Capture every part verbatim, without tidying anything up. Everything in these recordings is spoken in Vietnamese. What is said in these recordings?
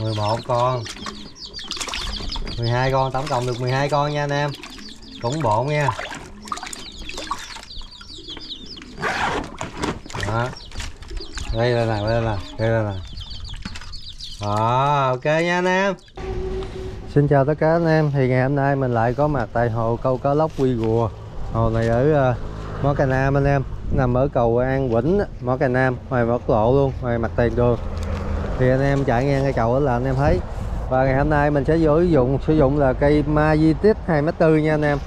mười một con, mười hai con, tổng cộng được mười hai con nha anh em. Cũng bộ nha. Đó. Đây là nè, đây là, đây là nè. Đó, ok nha anh em. Xin chào tất cả anh em. Thì ngày hôm nay mình lại có mặt tại hồ câu cá lóc Quy Rùa. Hồ này ở uh, Mó Cà Nam anh em, nằm ở cầu An Vĩnh, Mó Cà Nam, ngoài quốc lộ luôn, ngoài mặt tiền đường. Thì anh em chạy ngang cái cầu đó là anh em thấy. Và ngày hôm nay mình sẽ sử dụng sử dụng là cây Majesty hai mét tư nha anh em.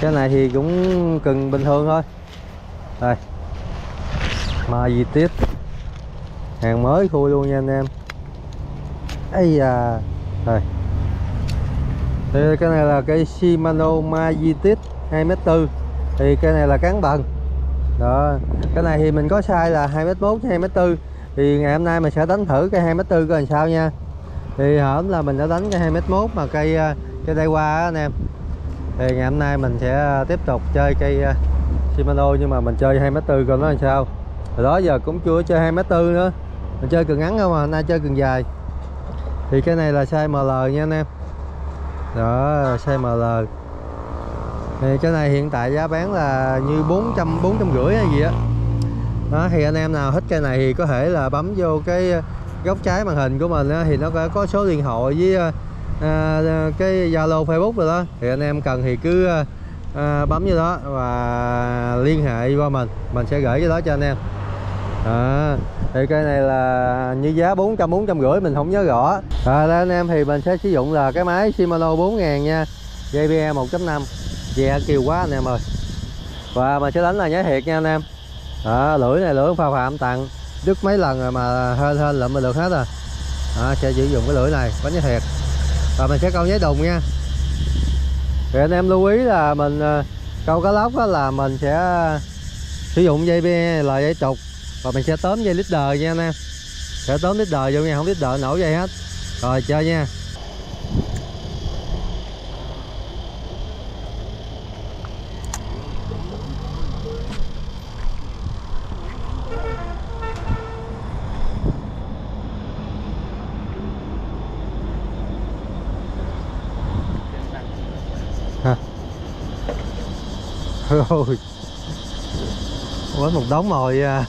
Cái này thì cũng cần bình thường thôi. Đây. Majesty. Hàng mới khui luôn nha anh em. Ấy da. Đây. Thì cái này là cây Shimano Majesty hai mét tư. Thì cái này là cán bằng. Đó, cái này thì mình có size là hai mét mốt với hai mét tư. Thì ngày hôm nay mình sẽ đánh thử cây hai mét tư coi làm sao nha. Thì hổm là mình đã đánh cái hai mét mốt mà cây cây đai qua á anh em. Thì ngày hôm nay mình sẽ tiếp tục chơi cây Shimano nhưng mà mình chơi hai mét tư coi nó làm sao. Rồi đó giờ cũng chưa chơi hai mét tư nữa. Mình chơi cần ngắn không mà, hôm nay chơi cần dài. Thì cái này là size em lờ nha anh em. Đó, size em lờ. Thì cái này hiện tại giá bán là như bốn trăm, bốn trăm rưỡi hay gì á. Đó. Đó, thì anh em nào thích cây này thì có thể là bấm vô cái góc trái màn hình của mình á, thì nó có số điện thoại với à, cái Zalo Facebook rồi đó. Thì anh em cần thì cứ à, bấm vô đó và liên hệ qua mình, mình sẽ gửi cái đó cho anh em. À, thì cây này là như giá bốn trăm, bốn trăm rưỡi mình không nhớ rõ. À, đây anh em thì mình sẽ sử dụng là cái máy Shimano bốn ngàn nha, gi pê e một chấm năm. Ve kêu quá anh em ơi. Và mình sẽ đánh là nhái thiệt nha anh em. À, lưỡi này lưỡi pha phạm tặng đứt mấy lần rồi mà hên hên lụm mà được hết rồi. À, sẽ sử dụng cái lưỡi này bắn nhái thiệt. Và mình sẽ câu nhái đùng nha. Thì anh em lưu ý là mình câu cá lóc đó là mình sẽ sử dụng dây be là dây trục và mình sẽ tóm dây leader nha anh em. Sẽ tóm leader vô nha, không leader nổ dây hết. Rồi chơi nha. Ôi, ôi một đống mồi à.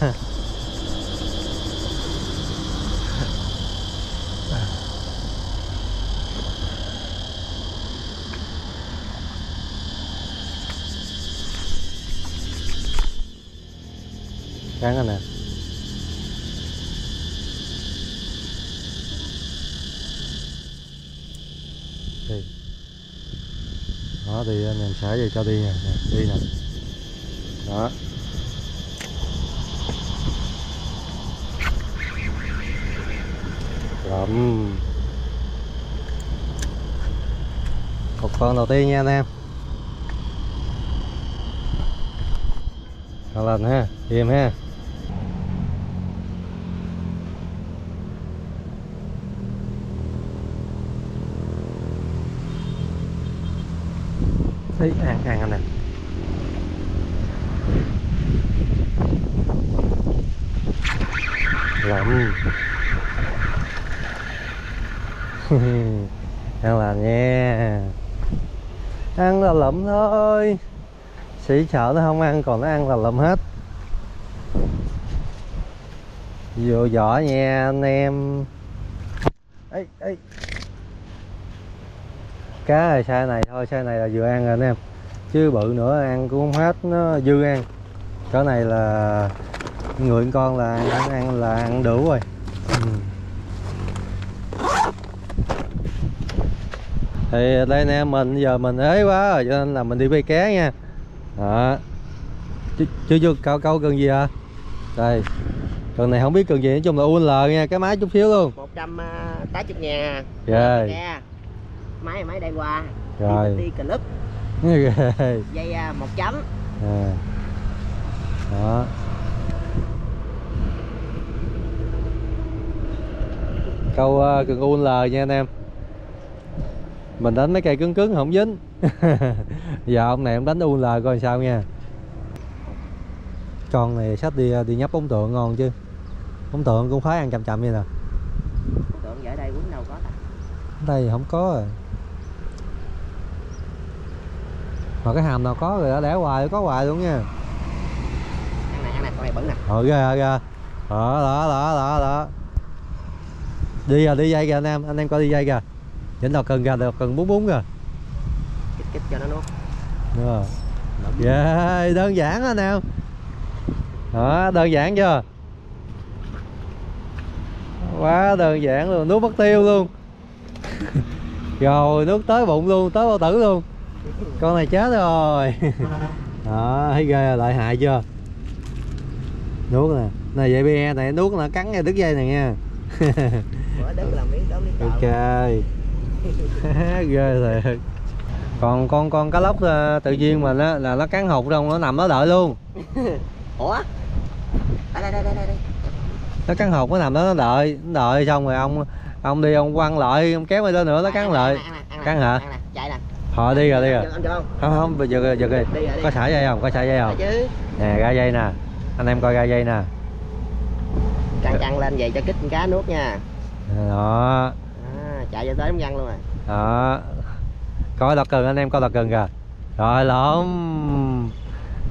Cắn anh nè. Đó thì anh em xả về cho đi nè, đi nè. Đó. Lắm. Một con đầu tiên nha anh em. Lần ha, im ha. Đấy, ăn ăn anh em. Lắm. Ăn làm nha. Ăn là lụm thôi. Sĩ sợ nó không ăn, còn nó ăn là lụm hết. Vô vỏ nha anh em. Ê, ê. Cá rồi sai này thôi, sai này là vừa ăn rồi anh em. Chứ bự nữa ăn cũng không hết, nó dư ăn. Cái này là người con là ăn, ăn là ăn đủ rồi. Ừ. Thì đây nè, mình giờ mình ế quá rồi cho nên là mình đi bê cá nha. Đó. Chứ chưa chưa câu câu cần gì hả? Đây. Cần này không biết cần gì, nói chung là u en lờ nha, cái máy chút xíu luôn. một trăm tám mươi ngàn. Rồi. Yeah. Máy máy đây qua rồi đi club dây một chấm à. Đó câu uh, cần u en lờ nha anh em. Mình đánh mấy cây cứng cứng không dính. Giờ ông này ông đánh u en lờ coi làm sao nha. Con này sắp đi đi nhấp bóng tượng ngon chứ, bóng tượng cũng khoái ăn chậm chậm vậy nè. giờ ở đây quýnh đâu có ta. Ở đây không có rồi. Mà cái hàm nào có rồi, để hoài có hoài luôn nha. Ăn này, ăn này, con này bẩn nè. Ờ ghê ghê. Đó đó đó đó đó. Đi rồi, đi dây kìa anh em, anh em coi đi dây kìa. Chỉnh đầu cần ra được cần bún bún kìa. Kích kích cho nó nuốt. Rồi. Yeah, đơn giản anh em. Đó, đơn giản chưa? Quá đơn giản luôn, nuốt mất tiêu luôn. Rồi nuốt tới bụng luôn, tới bao tử luôn. Con này chết rồi. Đó, thấy ghê lợi hại chưa? Nuốt nè. Này gi pê e này nuốt nó cắn ngay đứt dây này nha. Ok. Ghê thiệt. Còn con con cá lóc tự nhiên mà nó là nó cắn hụt đâu, nó nằm nó đợi luôn. Ủa? Đây đây đây đây đây. Nó cắn hụt nó nằm đó nó đợi, nó đợi xong rồi ông ông đi ông quăng lại, ông kéo mày lên nữa nó cắn lại. Cắn hả? Chạy nè. Họ đi rồi đi rồi. Không không, bây giờ giờ kìa. Có xả dây không? Có xả dây không? Nè, ra dây nè. Anh em coi ra dây nè. Căng căng lên vậy cho kích con cá nuốt nha. Đó. À, chạy cho tới ông răng luôn rồi. Đó. Coi lọt cần anh em coi lọt cần kìa. Rồi lộn.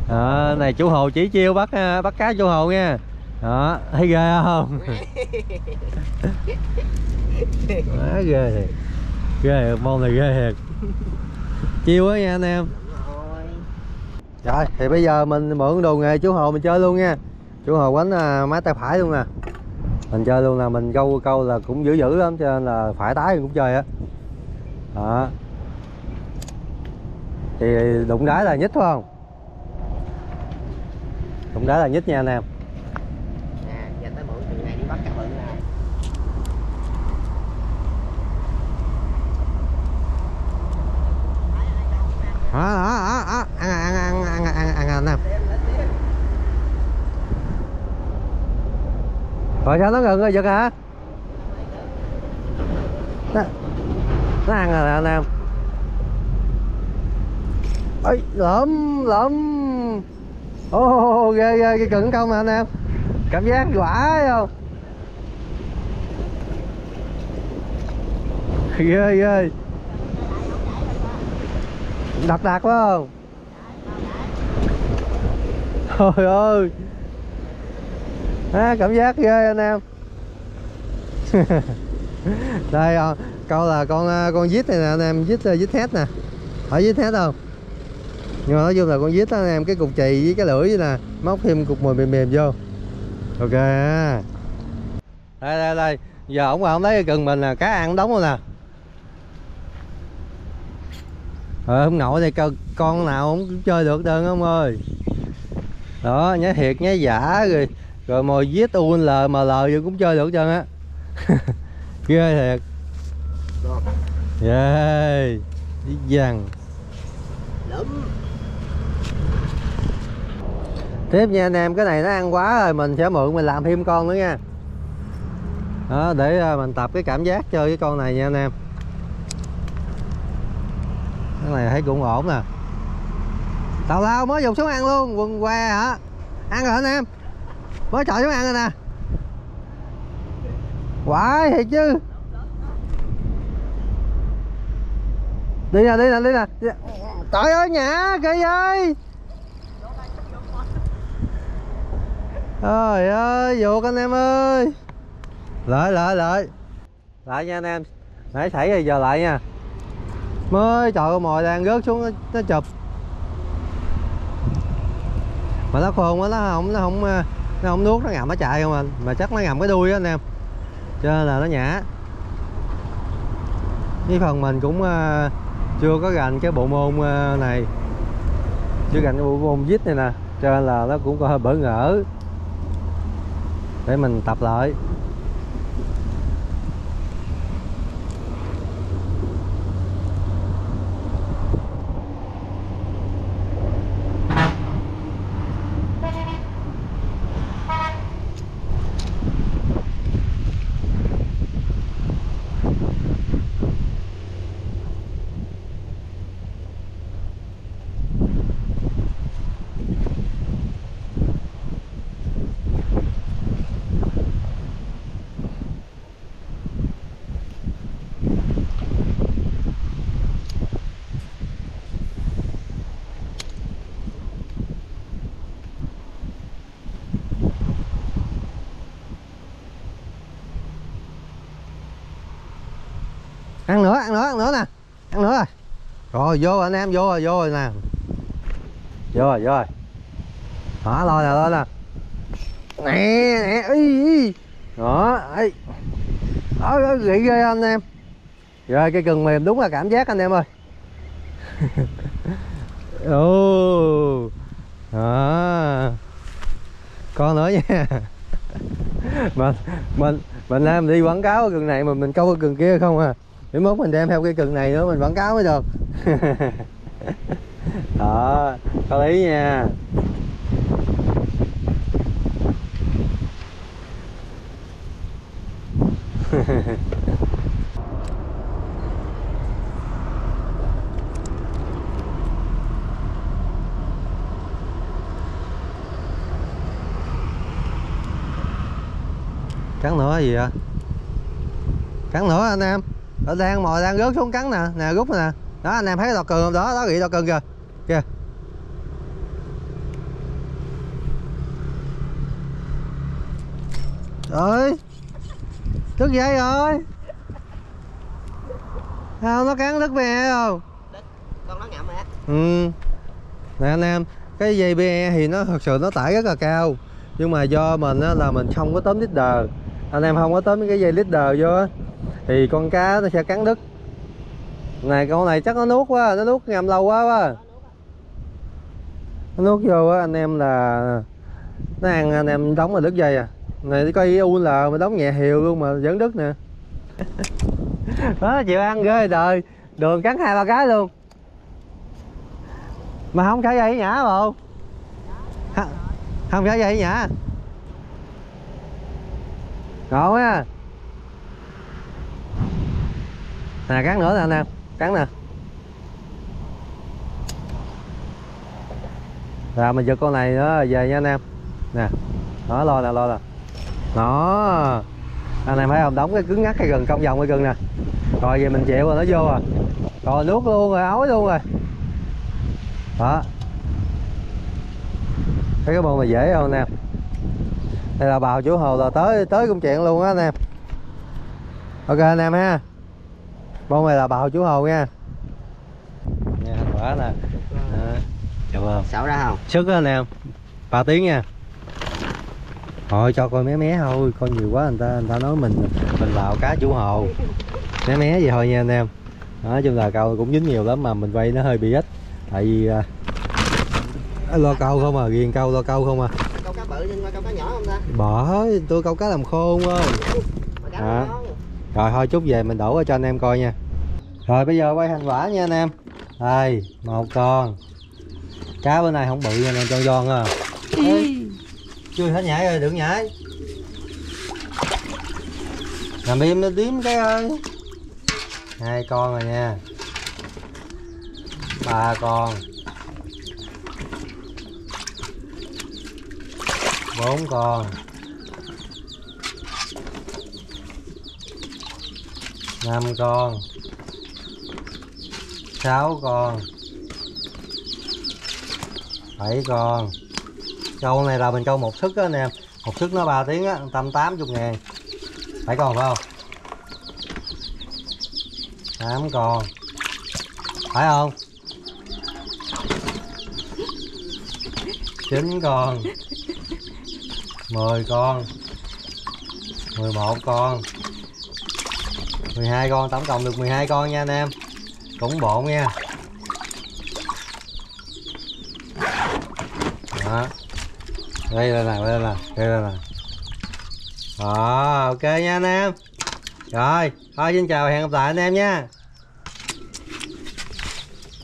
Đó, này chú Hồ chỉ chiêu bắt bắt cá chú Hồ nha. Đó, thấy ghê không? Quá ghê thiệt. Ghê, môn này ghê thiệt. Chiêu quá nha anh em. Rồi, thì bây giờ mình mượn đồ nghề chú Hồ mình chơi luôn nha. Chú Hồ quánh máy tay phải luôn nè. Mình chơi luôn là mình câu câu là cũng dữ dữ lắm, cho nên là phải tái cũng chơi á. Đó. Đó. Thì đụng đáy là nhích phải không? Đụng đáy là nhích nha anh em. À, giờ tới mượn chừng này đi bắt cá bự nè. Đó, đó, đó, đó. Ăn ăn ăn ăn ăn ăn ăn nè. Rồi sao nó ngừng rồi giật hả? Nó, nó ăn rồi anh em. Ôi, lộm lộm. Ô oh, ghê ghê cái cần công nè anh em. Cảm giác quả không? Ghê ghê. Đặc đặc quá không? Trời ơi. À, cảm giác ghê anh em. Đây không? Câu là con con vít này nè anh em, vít vít hết nè. Hỏi vít hết không? Nhưng mà nói chung là con vít đó anh em, cái cục chì với cái lưỡi vậy nè, móc thêm cục mồi mềm mềm vô. Ok. Đây đây đây, giờ ổng không lấy cần mình là cá ăn đóng luôn nè. Ờ không nổi đây, con nào không chơi được đơn ông ơi. Đó, nhá thiệt nhá giả rồi. Rồi mồi vít u en lờ em lờ vô cũng chơi được trơn á. Ghê thiệt. Yeah. Đi vàng. Tiếp nha anh em, cái này nó ăn quá rồi mình sẽ mượn mình làm thêm con nữa nha. Đó, để mình tập cái cảm giác chơi với con này nha anh em. Cái này thấy cũng ổn nè. Tào lao mới dùng xuống ăn luôn, quần què hả? Ăn rồi anh em. Mới chọi xuống ăn rồi nè. Quái thiệt chứ. Đi nè, đi nè, đi nè. Trời ơi nhả kìa ơi. Trời ơi vụt anh em ơi. Lại lại lại. Lại nha anh em. Nãy xảy rồi giờ lại nha. Mới trời ơi mồi đang rớt xuống nó, nó chụp. Mà nó khôn quá, nó không nó không nó không nuốt, nó ngậm nó chạy không anh. Mà chắc nó ngậm cái đuôi đó anh em. Cho nên là nó nhả. Với phần mình cũng uh, chưa có gành cái bộ môn này, chưa gành cái bộ môn vít này nè, cho nên là nó cũng có hơi bỡ ngỡ, để mình tập lại. Ăn nữa, ăn nữa, ăn nữa nè. Ăn nữa rồi. Rồi vô rồi anh em, vô rồi, vô rồi nè. Vô rồi, vô rồi. Đó, lôi nè, lôi nè. Nè, nè, ý, ý. Đó, ấy. Đó, ghị ghê anh em. Rồi cái cần mềm đúng là cảm giác anh em ơi. Ồ. Đó. Con nữa nha. Mình mình mình làm đi quảng cáo cái cần này mà mình câu cái cần kia không à. Để mốt mình đem theo cái cần này nữa mình quảng cáo mới được. Đó, có lý nha. Cắn nữa gì vậy? Cắn nữa anh em. Nó đang mồi đang rớt xuống cắn nè, nè rút nè. Đó anh em thấy cái đọt cần không? Đó, đó bị đọt cần kìa. Kìa. Ơi. Đứt dây rồi. Sao nó cắn đứt bê e không? Đứt. Con nó ngậm rồi á. Ừ. Nè anh em, cái dây bê e thì nó thật sự nó tải rất là cao. Nhưng mà do mình á, là mình không có tóm leader. Anh em không có tóm cái dây leader vô á, thì con cá nó sẽ cắn đứt. Này con này chắc nó nuốt quá, nó nuốt ngầm lâu quá quá. Nó nuốt vô á anh em là nó ăn anh em đóng là đứt dây à. Này coi u lờ mà đóng nhẹ hiệu luôn mà vẫn đứt nè. Đó chịu ăn ghê đời. Đường cắn hai ba cái luôn. Mà không phải dây nhả mà không? Không phải dây nhả. Còn á. Nè cắn nữa nè anh em, cắn nè. Rồi mình giật con này nữa về nha anh em. Nè. Đó lo nè, lo nè. Đó. Anh em thấy không, đóng cái cứng ngắt cái gần cong vòng cái gần nè. Rồi về mình chịu rồi nó vô rồi. Rồi nuốt luôn rồi, ói luôn rồi. Đó. Thấy cái môn này dễ không anh em? Đây là bào chủ hồ là tới tới công chuyện luôn á anh em. Ok anh em ha. Môn này là bào chủ hồ nha. Nha quả nè. Xảo ra không? Sức á anh em. ba tiếng nha. Thôi cho coi mé mé thôi, coi nhiều quá người ta người ta nói mình mình bào cá chủ hồ. Mé mé vậy thôi nha anh em. Nói chung là câu cũng dính nhiều lắm mà mình quay nó hơi bị ít. Tại vì lo câu không à, ghiền câu lo câu không à. Câu cá bự nhưng mà câu cá nhỏ không ta? Bỏ, tôi câu cá làm khôn không. À. Rồi thôi chút về mình đổ cho anh em coi nha. Rồi bây giờ quay thành quả nha anh em. Đây, một con. Cá bên này không bự nha anh em, con giòn à. Chưa hết nhảy rồi, đừng nhảy. Làm im nó tím cái ơi. Hai con rồi nha. Ba con. Bốn con. Năm con. Sáu con. Bảy con. Câu này là mình câu một sức á anh em. Một sức nó ba tiếng á, một trăm tám mươi ngàn. Bảy con phải không? Tám con. Phải không? Chín con. mười con. mười một con. mười hai con, tổng cộng được mười hai con nha anh em. Cũng bộn nha. Đó. Đây là nè, đây là, đây là nè. Đó, ok nha anh em. Rồi, thôi xin chào và hẹn gặp lại anh em nha.